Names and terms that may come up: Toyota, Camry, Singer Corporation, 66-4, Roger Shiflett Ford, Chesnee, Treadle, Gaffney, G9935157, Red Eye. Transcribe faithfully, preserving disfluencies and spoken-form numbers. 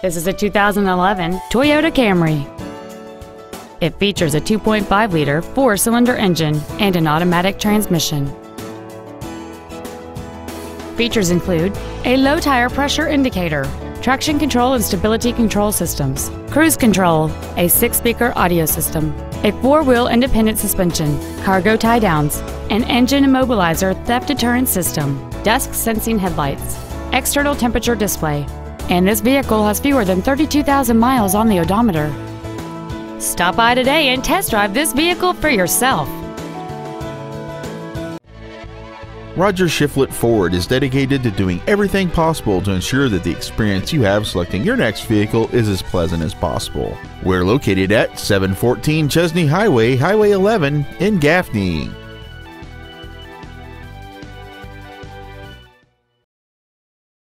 This is a two thousand eleven Toyota Camry. It features a two point five liter four-cylinder engine and an automatic transmission. Features include a low tire pressure indicator, traction control and stability control systems, cruise control, a six-speaker audio system, a four-wheel independent suspension, cargo tie-downs, an engine immobilizer theft deterrent system, dusk sensing headlights, external temperature display, and this vehicle has fewer than thirty-two thousand miles on the odometer. Stop by today and test drive this vehicle for yourself. Roger Shiflett Ford is dedicated to doing everything possible to ensure that the experience you have selecting your next vehicle is as pleasant as possible. We're located at seven fourteen Chesnee Highway, Highway eleven in Gaffney.